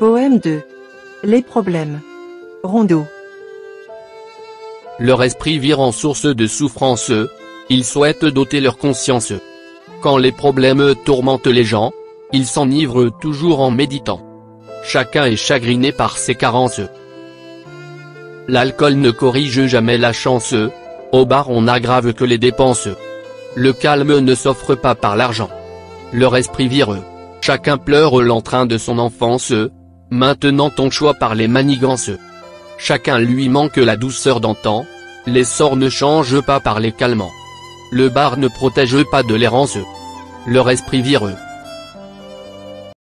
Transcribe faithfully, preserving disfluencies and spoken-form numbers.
Poème deux. Les problèmes. Rondeau. Leur esprit vire en source de souffrance, ils souhaitent doter leur conscience. Quand les problèmes tourmentent les gens, ils s'enivrent toujours en méditant. Chacun est chagriné par ses carences. L'alcool ne corrige jamais la chance, au bar on n'aggrave que les dépenses. Le calme ne s'offre pas par l'argent. Leur esprit vire, chacun pleure l'entrain de son enfance, maintenant ton choix par les manigances. Chacun lui manque la douceur d'antan, les sorts ne changent pas par les calmants. Le bar ne protège pas de l'errance. Leur esprit vire.